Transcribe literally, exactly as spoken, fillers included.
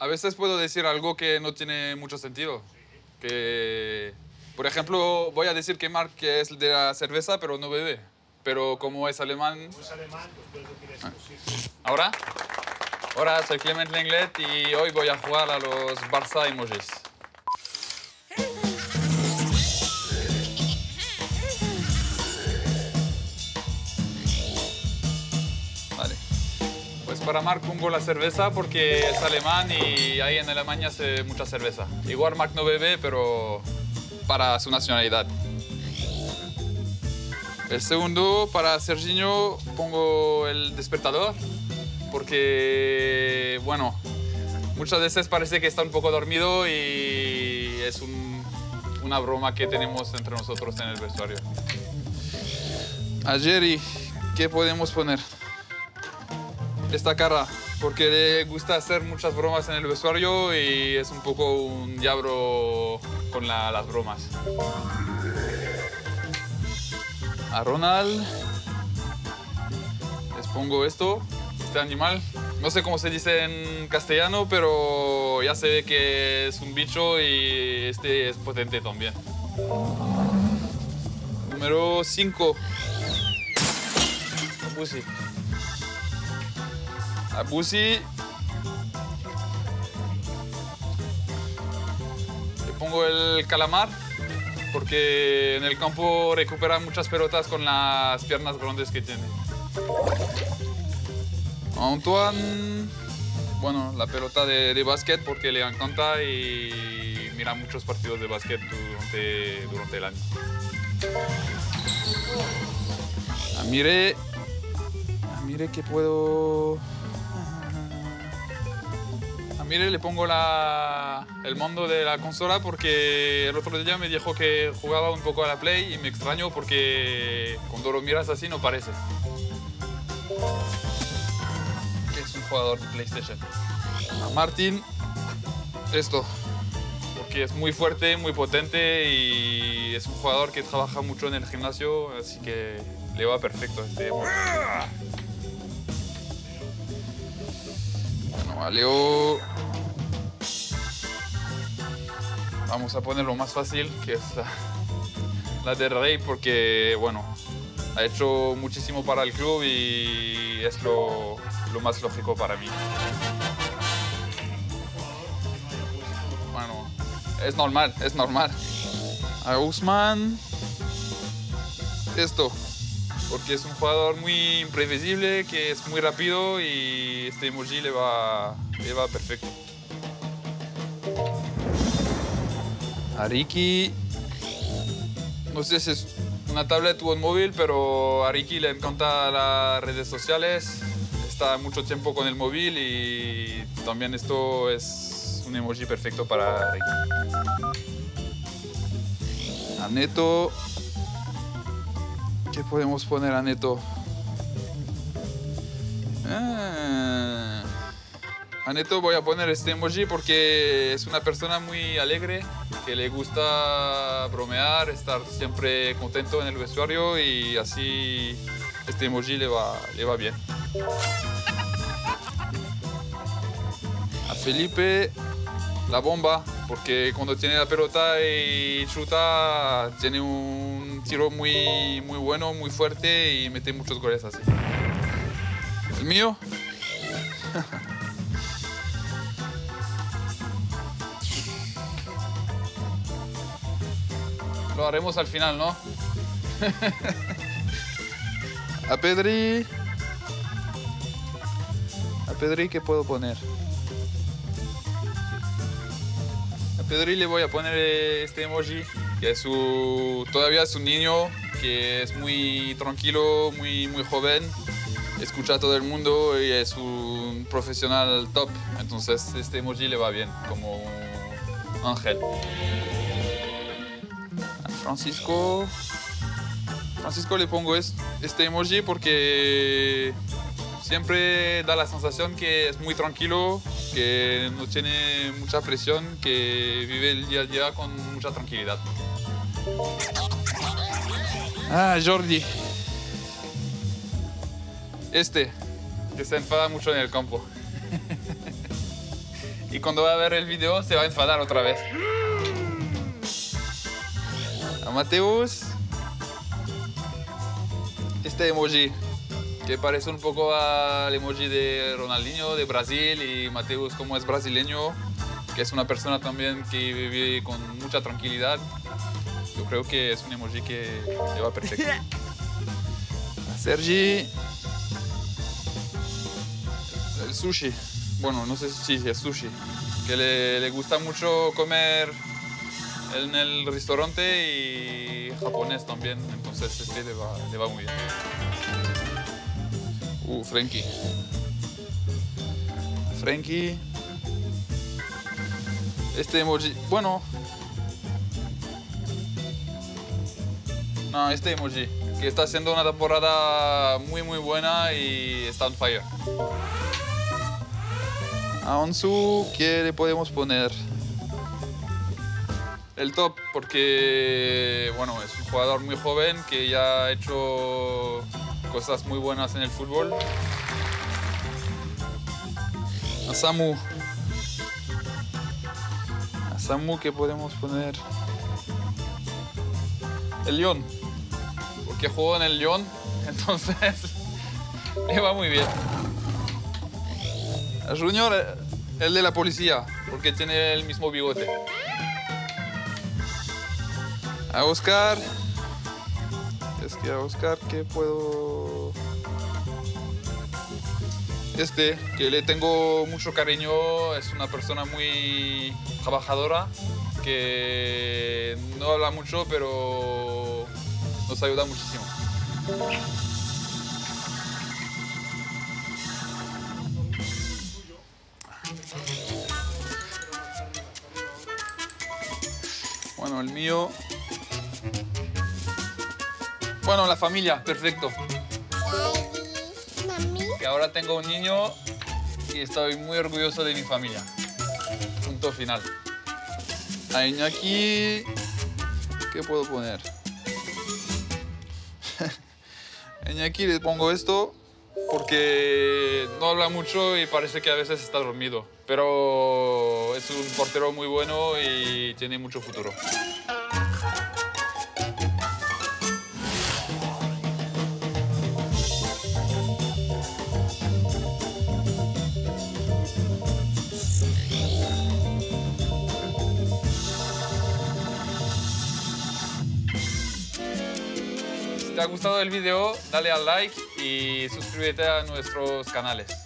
a veces puedo decir algo que no tiene mucho sentido. Que, por ejemplo, voy a decir que Marc que es de la cerveza, pero no bebe. Pero como es alemán... Como es alemán, pues puedes decir eso, sí, sí. ¿Ahora? Hola, soy Clement Lenglet y hoy voy a jugar a los Barça emojis. Vale. Pues para Marc pongo la cerveza porque es alemán y ahí en Alemania hace mucha cerveza. Igual Marc no bebe, pero para su nacionalidad. El segundo, para Serginho, pongo el despertador, porque, bueno, muchas veces parece que está un poco dormido y es un, una broma que tenemos entre nosotros en el vestuario. A Jerry, ¿qué podemos poner? Esta cara, porque le gusta hacer muchas bromas en el vestuario y es un poco un diablo con la, las bromas. A Ronald les pongo esto, este animal. No sé cómo se dice en castellano, pero ya se ve que es un bicho y este es potente también. Número cinco. A Bussi. A Bussi. Le pongo el calamar, porque en el campo recupera muchas pelotas con las piernas grandes que tiene. Antoine, bueno, la pelota de, de básquet porque le encanta y mira muchos partidos de básquet durante, durante el año. Ah, mire, ah, mire que puedo... Mire, le pongo la, el mando de la consola porque el otro día me dijo que jugaba un poco a la Play y me extraño porque cuando lo miras así no parece. Es un jugador de PlayStation. A Martín, esto, porque es muy fuerte, muy potente y es un jugador que trabaja mucho en el gimnasio, así que le va perfecto a este. Bueno, a Leo... Vamos a poner lo más fácil, que es la de Rey, porque, bueno, ha hecho muchísimo para el club y es lo, lo más lógico para mí. Bueno, es normal, es normal. A Ousmane, esto, porque es un jugador muy imprevisible, que es muy rápido y este emoji le va, le va perfecto. A Ricky, no sé si es una tablet o un móvil, pero a Ricky le encanta las redes sociales, está mucho tiempo con el móvil y también esto es un emoji perfecto para Ricky. A Neto, ¿qué podemos poner a Neto? Ah, a Neto voy a poner este emoji porque es una persona muy alegre, que le gusta bromear, estar siempre contento en el vestuario y así este emoji le va, le va bien. A Felipe, la bomba, porque cuando tiene la pelota y chuta, tiene un tiro muy, muy bueno, muy fuerte y mete muchos goles así. ¿El mío? Lo haremos al final, ¿no? A Pedri... A Pedri, ¿qué puedo poner? A Pedri le voy a poner este emoji, que es su, todavía es un niño, que es muy tranquilo, muy, muy joven, escucha a todo el mundo y es un profesional top. Entonces este emoji le va bien, como un ángel. Francisco, Francisco le pongo este emoji porque siempre da la sensación que es muy tranquilo, que no tiene mucha presión, que vive el día a día con mucha tranquilidad. Ah, Jordi. Este, que se enfada mucho en el campo. y cuando va a ver el video se va a enfadar otra vez. A Mateus. Este emoji, que parece un poco al emoji de Ronaldinho de Brasil, y Mateus, como es brasileño, que es una persona también que vive con mucha tranquilidad, yo creo que es un emoji que le va perfecto. A Sergi, el sushi, bueno, no sé si es sushi, que le, le gusta mucho comer en el restaurante y japonés también, entonces este le va, le va muy bien. Uh, Frenkie. Frenkie. Este emoji, bueno. No, este emoji, que está haciendo una temporada muy muy buena y está on fire. A Ansu, ¿qué le podemos poner? El top, porque bueno, es un jugador muy joven que ya ha hecho cosas muy buenas en el fútbol. A Samu. A Samu, ¿qué podemos poner? El León, porque jugó en el León, entonces le va muy bien. A Junior, el de la policía, porque tiene el mismo bigote. A Óscar, es que a Óscar, ¿qué puedo...? Este, que le tengo mucho cariño, es una persona muy trabajadora, que no habla mucho, pero nos ayuda muchísimo. Bueno, el mío... Bueno, la familia, perfecto. Daddy, mami. Y ahora tengo un niño y estoy muy orgulloso de mi familia. Punto final. A Iñaki, ¿qué puedo poner? A Iñaki le pongo esto porque no habla mucho y parece que a veces está dormido. Pero es un portero muy bueno y tiene mucho futuro. Si te ha gustado el video, dale al like y suscríbete a nuestros canales.